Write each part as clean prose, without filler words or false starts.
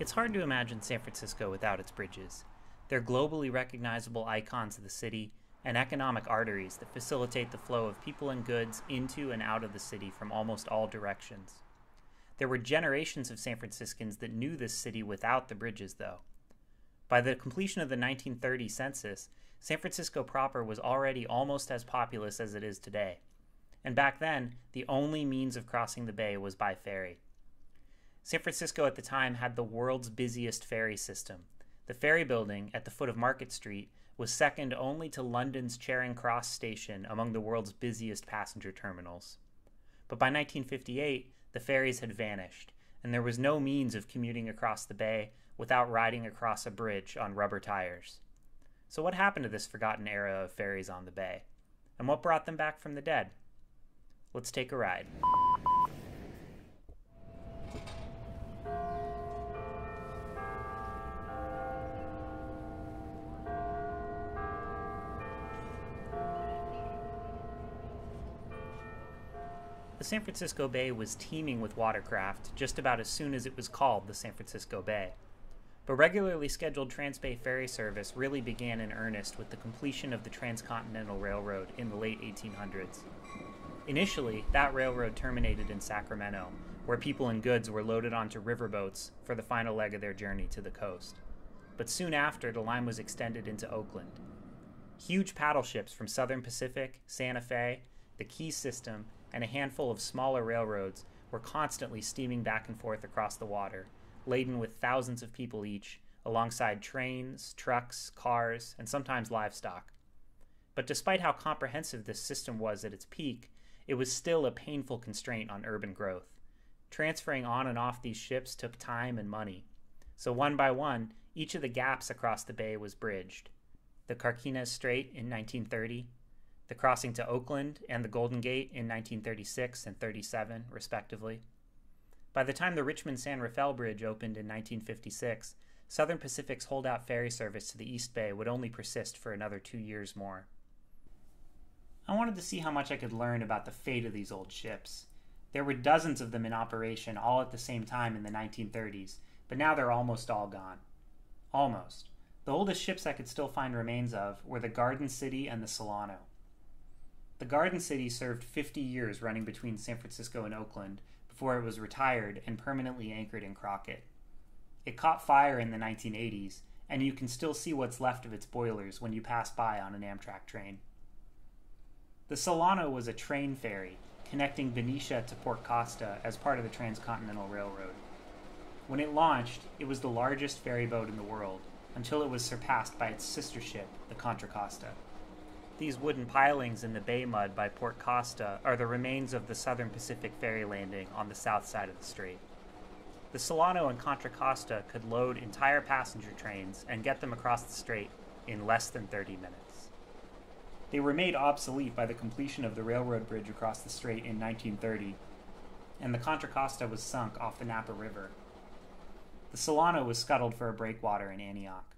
It's hard to imagine San Francisco without its bridges. They're globally recognizable icons of the city and economic arteries that facilitate the flow of people and goods into and out of the city from almost all directions. There were generations of San Franciscans that knew this city without the bridges, though. By the completion of the 1930 census, San Francisco proper was already almost as populous as it is today. And back then, the only means of crossing the bay was by ferry. San Francisco at the time had the world's busiest ferry system. The ferry building at the foot of Market Street was second only to London's Charing Cross Station among the world's busiest passenger terminals. But by 1958, the ferries had vanished, and there was no means of commuting across the bay without riding across a bridge on rubber tires. So what happened to this forgotten era of ferries on the bay? And what brought them back from the dead? Let's take a ride. The San Francisco Bay was teeming with watercraft just about as soon as it was called the San Francisco Bay. But regularly scheduled Transbay ferry service really began in earnest with the completion of the Transcontinental Railroad in the late 1800s. Initially, that railroad terminated in Sacramento, where people and goods were loaded onto riverboats for the final leg of their journey to the coast. But soon after, the line was extended into Oakland. Huge paddleships from Southern Pacific, Santa Fe, the Key System, and a handful of smaller railroads were constantly steaming back and forth across the water, laden with thousands of people each, alongside trains, trucks, cars, and sometimes livestock. But despite how comprehensive this system was at its peak, it was still a painful constraint on urban growth. Transferring on and off these ships took time and money. So one by one, each of the gaps across the bay was bridged. The Carquinez Strait in 1930, the crossing to Oakland and the Golden Gate in 1936 and 37, respectively. By the time the Richmond-San Rafael Bridge opened in 1956, Southern Pacific's holdout ferry service to the East Bay would only persist for another 2 years more. I wanted to see how much I could learn about the fate of these old ships. There were dozens of them in operation all at the same time in the 1930s, but now they're almost all gone. Almost. The oldest ships I could still find remains of were the Garden City and the Solano. The Garden City served 50 years running between San Francisco and Oakland before it was retired and permanently anchored in Crockett. It caught fire in the 1980s, and you can still see what's left of its boilers when you pass by on an Amtrak train. The Solano was a train ferry connecting Benicia to Port Costa as part of the Transcontinental Railroad. When it launched, it was the largest ferry boat in the world until it was surpassed by its sister ship, the Contra Costa. These wooden pilings in the bay mud by Port Costa are the remains of the Southern Pacific ferry landing on the south side of the strait. The Solano and Contra Costa could load entire passenger trains and get them across the strait in less than 30 minutes. They were made obsolete by the completion of the railroad bridge across the strait in 1930, and the Contra Costa was sunk off the Napa River. The Solano was scuttled for a breakwater in Antioch.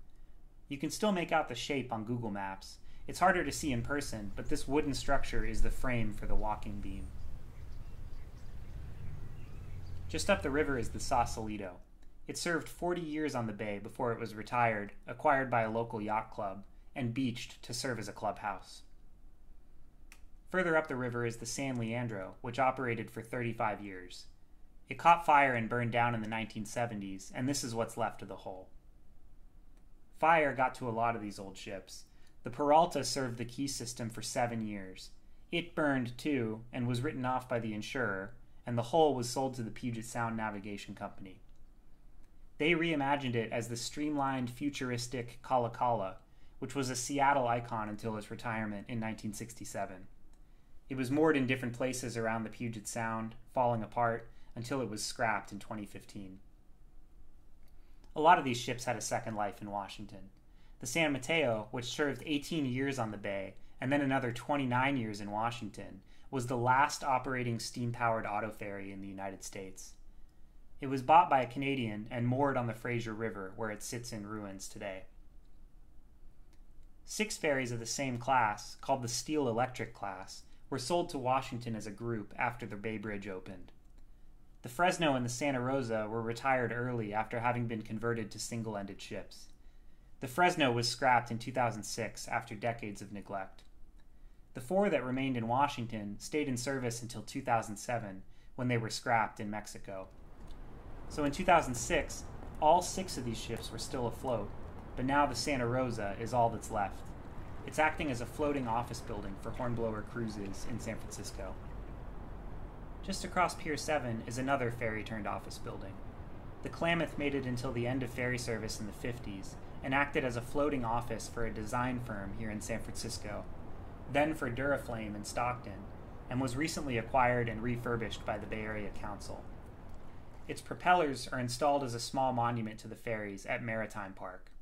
You can still make out the shape on Google Maps. It's harder to see in person, but this wooden structure is the frame for the walking beam. Just up the river is the Sausalito. It served 40 years on the bay before it was retired, acquired by a local yacht club, and beached to serve as a clubhouse. Further up the river is the San Leandro, which operated for 35 years. It caught fire and burned down in the 1970s, and this is what's left of the hull. Fire got to a lot of these old ships. The Peralta served the Key System for 7 years. It burned too and was written off by the insurer, and the hull was sold to the Puget Sound Navigation Company. They reimagined it as the streamlined, futuristic Kalakala, which was a Seattle icon until its retirement in 1967. It was moored in different places around the Puget Sound, falling apart, until it was scrapped in 2015. A lot of these ships had a second life in Washington. The San Mateo, which served 18 years on the bay and then another 29 years in Washington, was the last operating steam-powered auto ferry in the United States. It was bought by a Canadian and moored on the Fraser River, where it sits in ruins today. 6 ferries of the same class, called the Steel Electric class, were sold to Washington as a group after the Bay Bridge opened. The Fresno and the Santa Rosa were retired early after having been converted to single-ended ships. The Fresno was scrapped in 2006 after decades of neglect. The four that remained in Washington stayed in service until 2007, when they were scrapped in Mexico. So in 2006, all six of these ships were still afloat, but now the Santa Rosa is all that's left. It's acting as a floating office building for Hornblower Cruises in San Francisco. Just across Pier 7 is another ferry-turned-office building. The Klamath made it until the end of ferry service in the 50s and acted as a floating office for a design firm here in San Francisco, then for Duraflame in Stockton, and was recently acquired and refurbished by the Bay Area Council. Its propellers are installed as a small monument to the ferries at Maritime Park.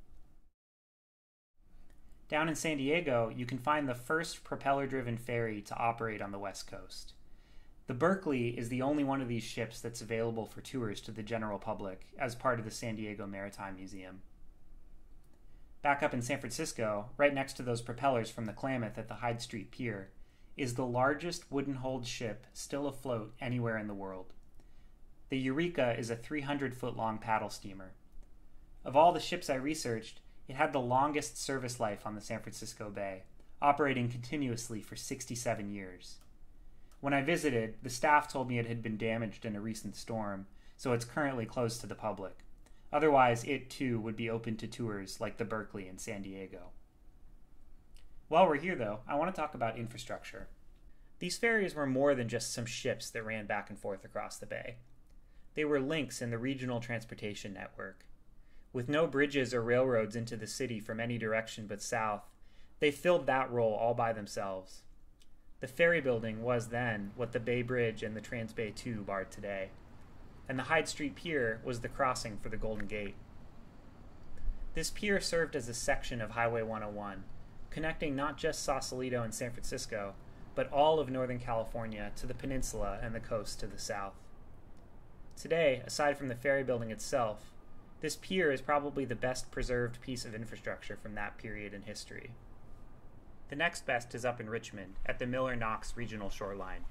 Down in San Diego, you can find the first propeller-driven ferry to operate on the West Coast. The Berkeley is the only one of these ships that's available for tours to the general public as part of the San Diego Maritime Museum. Back up in San Francisco, right next to those propellers from the Klamath at the Hyde Street Pier, is the largest wooden-hulled ship still afloat anywhere in the world. The Eureka is a 300-foot-long paddle steamer. Of all the ships I researched, it had the longest service life on the San Francisco Bay, operating continuously for 67 years. When I visited, the staff told me it had been damaged in a recent storm, so it's currently closed to the public. Otherwise, it too would be open to tours like the Berkeley in San Diego. While we're here, though, I want to talk about infrastructure. These ferries were more than just some ships that ran back and forth across the bay. They were links in the regional transportation network. With no bridges or railroads into the city from any direction but south, they filled that role all by themselves. The ferry building was then what the Bay Bridge and the Transbay Tube are today, and the Hyde Street Pier was the crossing for the Golden Gate. This pier served as a section of Highway 101, connecting not just Sausalito and San Francisco, but all of Northern California to the peninsula and the coast to the south. Today, aside from the ferry building itself, this pier is probably the best preserved piece of infrastructure from that period in history. The next best is up in Richmond, at the Miller-Knox Regional Shoreline.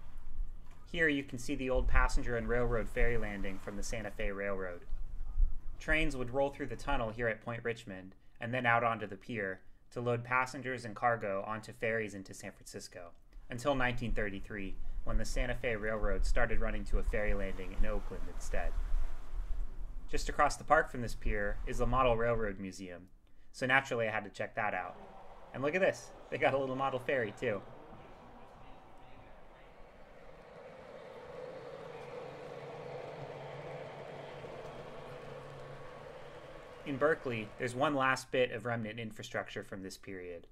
Here you can see the old passenger and railroad ferry landing from the Santa Fe Railroad. Trains would roll through the tunnel here at Point Richmond, and then out onto the pier, to load passengers and cargo onto ferries into San Francisco, until 1933, when the Santa Fe Railroad started running to a ferry landing in Oakland instead. Just across the park from this pier is the Model Railroad Museum, so naturally I had to check that out. And look at this, they got a little model ferry too. In Berkeley, there's one last bit of remnant infrastructure from this period.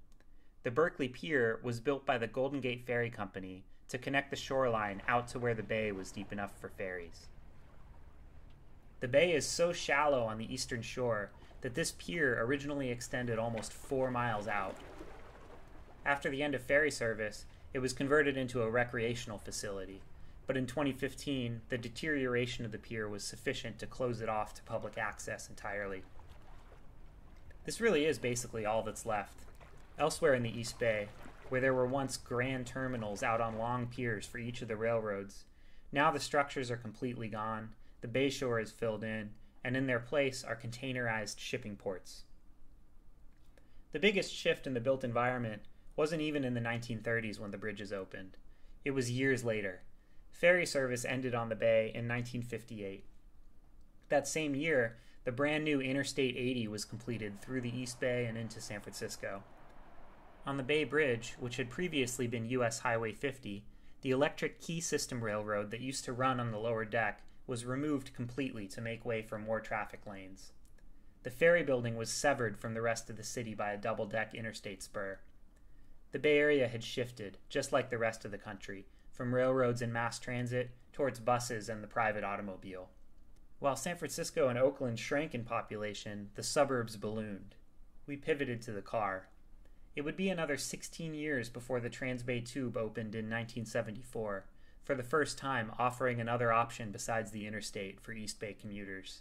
The Berkeley Pier was built by the Golden Gate Ferry Company to connect the shoreline out to where the bay was deep enough for ferries. The bay is so shallow on the eastern shore that this pier originally extended almost 4 miles out. After the end of ferry service, it was converted into a recreational facility, but in 2015, the deterioration of the pier was sufficient to close it off to public access entirely. This really is basically all that's left. Elsewhere in the East Bay, where there were once grand terminals out on long piers for each of the railroads, now the structures are completely gone, the bay shore is filled in, and in their place are containerized shipping ports. The biggest shift in the built environment wasn't even in the 1930s when the bridges opened. It was years later. Ferry service ended on the bay in 1958. That same year, the brand new Interstate 80 was completed through the East Bay and into San Francisco. On the Bay Bridge, which had previously been U.S. Highway 50, the electric Key System railroad that used to run on the lower deck was removed completely to make way for more traffic lanes. The ferry building was severed from the rest of the city by a double-deck interstate spur. The Bay Area had shifted, just like the rest of the country, from railroads and mass transit towards buses and the private automobile. While San Francisco and Oakland shrank in population, the suburbs ballooned. We pivoted to the car. It would be another 16 years before the Transbay Tube opened in 1974, for the first time offering another option besides the interstate for East Bay commuters.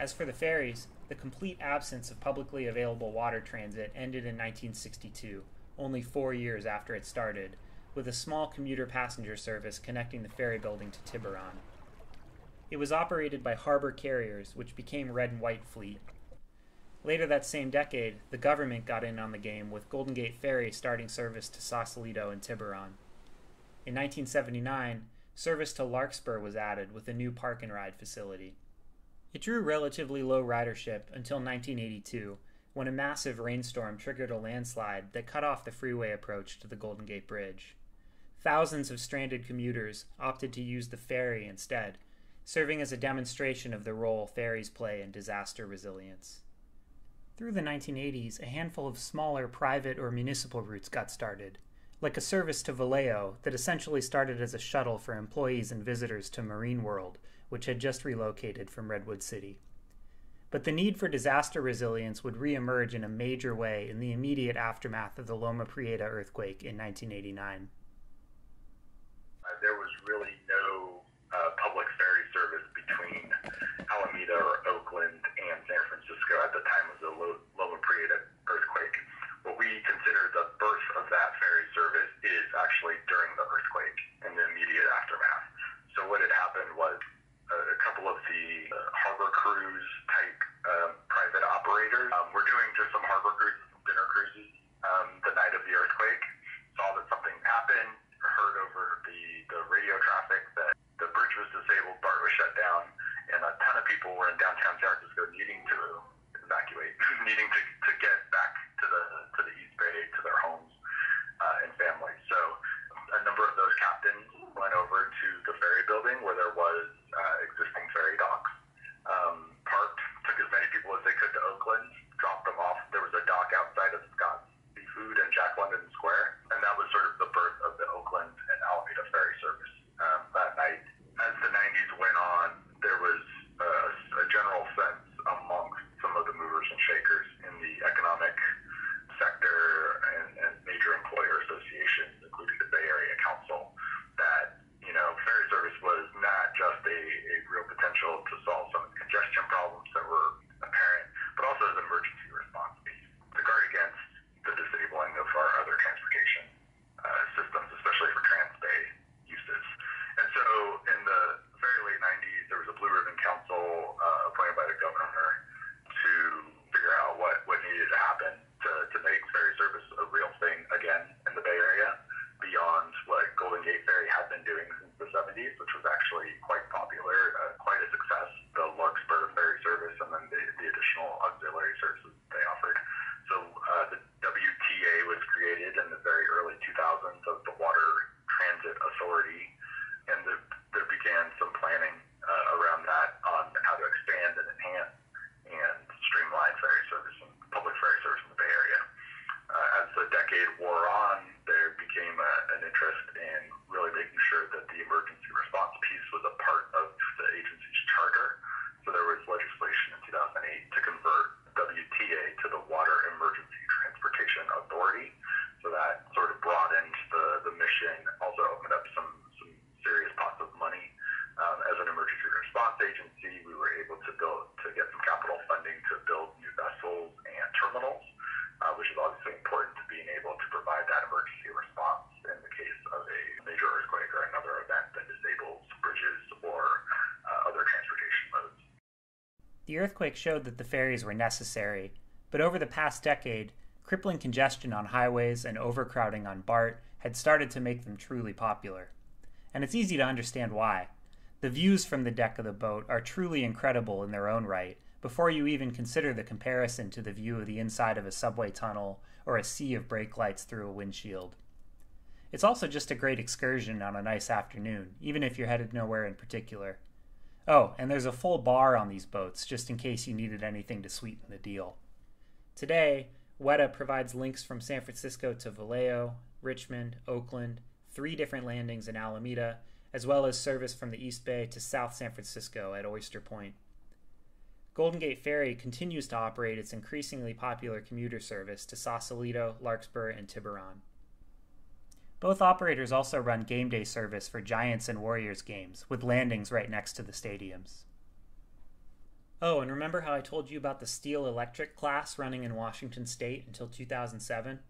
As for the ferries, the complete absence of publicly available water transit ended in 1962, only 4 years after it started, with a small commuter passenger service connecting the ferry building to Tiburon. It was operated by harbor carriers, which became Red and White Fleet. Later that same decade, the government got in on the game with Golden Gate Ferry starting service to Sausalito and Tiburon. In 1979, service to Larkspur was added with a new park and ride facility. It drew relatively low ridership until 1982, when a massive rainstorm triggered a landslide that cut off the freeway approach to the Golden Gate Bridge. Thousands of stranded commuters opted to use the ferry instead, serving as a demonstration of the role ferries play in disaster resilience. Through the 1980s, a handful of smaller private or municipal routes got started, like a service to Vallejo that essentially started as a shuttle for employees and visitors to Marine World, which had just relocated from Redwood City. But the need for disaster resilience would reemerge in a major way in the immediate aftermath of the Loma Prieta earthquake in 1989. There was really no public ferry service between Alameda or Oakland and San Francisco at the time of the Loma Prieta earthquake. What we consider the birth of that ferry service is actually during the earthquake and the immediate aftermath. So what had happened was a couple of the harbor cruise type private operators were doing just some harbor cruises, some dinner cruises the night of the earthquake, saw that something happened, heard over the radio traffic that the bridge was disabled, BART was shut down, and a ton of people were in downtown San Francisco needing to evacuate, needing to get back to the East Bay, to their homes and families. So a number of those captains went over to the ferry building where there was existing ferry docks, parked, took as many people as they could to Oakland, dropped them off. There was a dock outside of Scott's Seafood and Jack London Square, and that was sort of the birth of the Oakland and Alameda ferry service that night. As the 90s went on, there was a general sense amongst some of the movers and shakers in the economic sector and major employer associations, including the Bay Area Council, that, you know, ferry service was not just a real potential to solve some congestion problems that were apparent, but also as an emergency response piece to guard against the disabling of our other transportation systems, especially for Transbay uses. And so in the very late 90s, there was a Blue Ribbon Council appointed by the governor to figure out what needed to happen to make ferry service a real thing again in the Bay Area, beyond what Golden Gate Ferry had been doing since the 70s, which was actually quite popular, quite a success, the Larkspur ferry service, and then the additional auxiliary services they offered. So the WTA was created in the very early 2000s as the Water Transit Authority, and there began some planning around that on how to expand and enhance and streamline ferry service and public ferry service in the Bay Area. As the decade wore on, there became an interest in really making sure that the emergency response piece was a part of the agency's charter. So there was legislation in 2008 to convert WTA to the Water Emergency Transportation Authority. So that sort of broadened the mission, also opened up some serious pots of money. As an emergency response agency, we were able to get some capital funding to build new vessels and terminals, which is obviously important to being able to provide that emergency response in the case of a major earthquake or another event that disables bridges or other transportation modes. The earthquake showed that the ferries were necessary, but over the past decade, crippling congestion on highways and overcrowding on BART had started to make them truly popular. And it's easy to understand why. The views from the deck of the boat are truly incredible in their own right, before you even consider the comparison to the view of the inside of a subway tunnel or a sea of brake lights through a windshield. It's also just a great excursion on a nice afternoon, even if you're headed nowhere in particular. Oh, and there's a full bar on these boats, just in case you needed anything to sweeten the deal. Today, WETA provides links from San Francisco to Vallejo, Richmond, Oakland, 3 different landings in Alameda, as well as service from the East Bay to South San Francisco at Oyster Point. Golden Gate Ferry continues to operate its increasingly popular commuter service to Sausalito, Larkspur, and Tiburon. Both operators also run game day service for Giants and Warriors games, with landings right next to the stadiums. Oh, and remember how I told you about the Steel Electric class running in Washington State until 2007?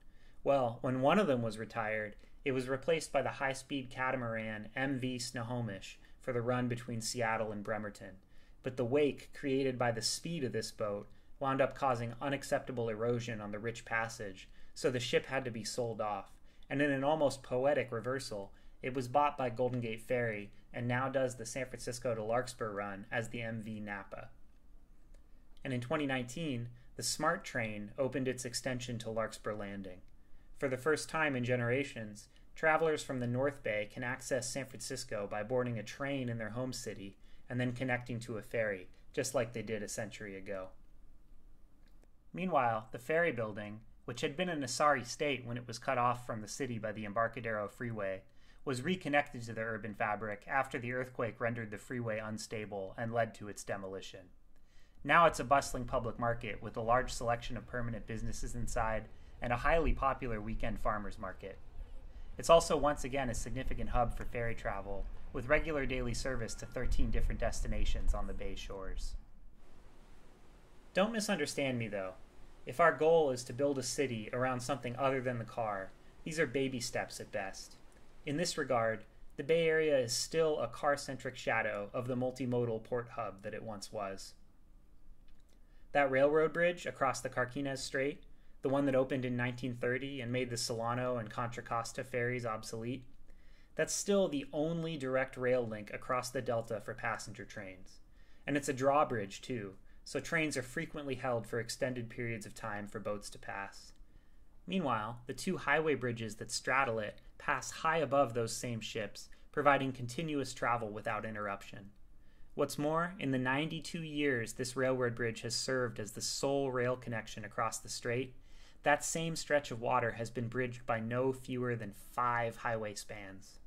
Well, when one of them was retired, It was replaced by the high-speed catamaran MV Snohomish for the run between Seattle and Bremerton, but the wake created by the speed of this boat wound up causing unacceptable erosion on the rich passage, so the ship had to be sold off, and in an almost poetic reversal, it was bought by Golden Gate Ferry and now does the San Francisco to Larkspur run as the MV Napa. And in 2019, the Smart Train opened its extension to Larkspur Landing. For the first time in generations, travelers from the North Bay can access San Francisco by boarding a train in their home city and then connecting to a ferry, just like they did a century ago. Meanwhile, the ferry building, which had been in a sorry state when it was cut off from the city by the Embarcadero Freeway, was reconnected to the urban fabric after the earthquake rendered the freeway unstable and led to its demolition. Now it's a bustling public market with a large selection of permanent businesses inside and a highly popular weekend farmers market. It's also once again a significant hub for ferry travel, with regular daily service to 13 different destinations on the bay shores. Don't misunderstand me though. If our goal is to build a city around something other than the car, these are baby steps at best. In this regard, the Bay Area is still a car-centric shadow of the multimodal port hub that it once was. That railroad bridge across the Carquinez Strait, the one that opened in 1930 and made the Solano and Contra Costa ferries obsolete, that's still the only direct rail link across the Delta for passenger trains. And it's a drawbridge too, so trains are frequently held for extended periods of time for boats to pass. Meanwhile, the two highway bridges that straddle it pass high above those same ships, providing continuous travel without interruption. What's more, in the 92 years this railroad bridge has served as the sole rail connection across the strait, that same stretch of water has been bridged by no fewer than 5 highway spans.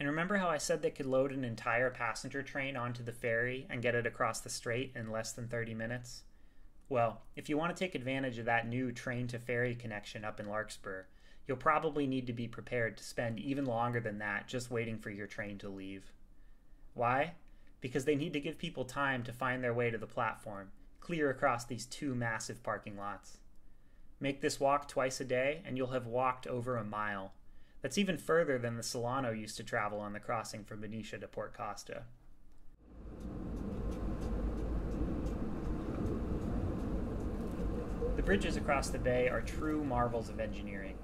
And remember how I said they could load an entire passenger train onto the ferry and get it across the strait in less than 30 minutes? Well, if you want to take advantage of that new train-to-ferry connection up in Larkspur, you'll probably need to be prepared to spend even longer than that just waiting for your train to leave. Why? Because they need to give people time to find their way to the platform, clear across these 2 massive parking lots. Make this walk twice a day, and you'll have walked over a mile. That's even further than the Solano used to travel on the crossing from Benicia to Port Costa. The bridges across the bay are true marvels of engineering.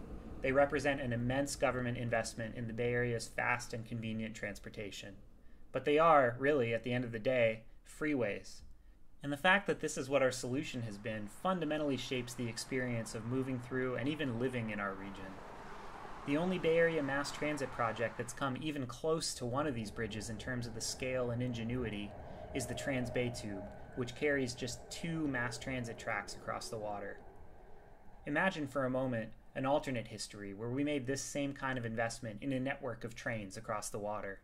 They represent an immense government investment in the Bay Area's fast and convenient transportation. But they are, really, at the end of the day, freeways. And the fact that this is what our solution has been fundamentally shapes the experience of moving through and even living in our region. The only Bay Area mass transit project that's come even close to one of these bridges in terms of the scale and ingenuity is the Transbay Tube, which carries just 2 mass transit tracks across the water. Imagine for a moment an alternate history where we made this same kind of investment in a network of trains across the water.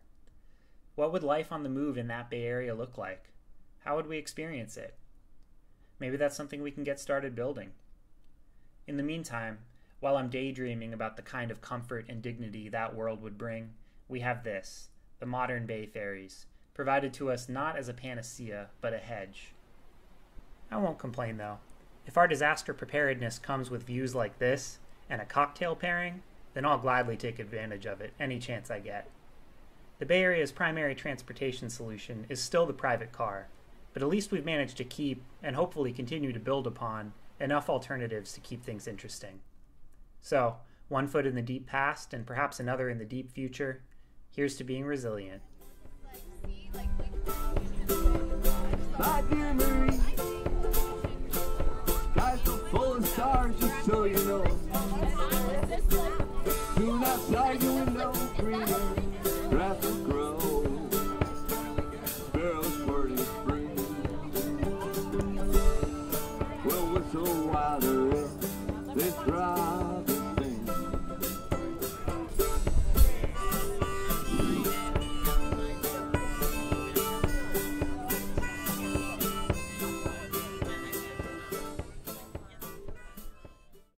What would life on the move in that Bay Area look like? How would we experience it? Maybe that's something we can get started building. In the meantime, while I'm daydreaming about the kind of comfort and dignity that world would bring, we have this, the modern bay ferries, provided to us not as a panacea, but a hedge. I won't complain though. If our disaster preparedness comes with views like this, and a cocktail pairing, then I'll gladly take advantage of it any chance I get. The Bay Area's primary transportation solution is still the private car, but at least we've managed to keep, and hopefully continue to build upon, enough alternatives to keep things interesting. So, one foot in the deep past, and perhaps another in the deep future, here's to being resilient. My dear Marie, skies are full of stars, just so you know. Soon outside your window, greener grass will grow. Sparrows birding spring will whistle while they're in this robin.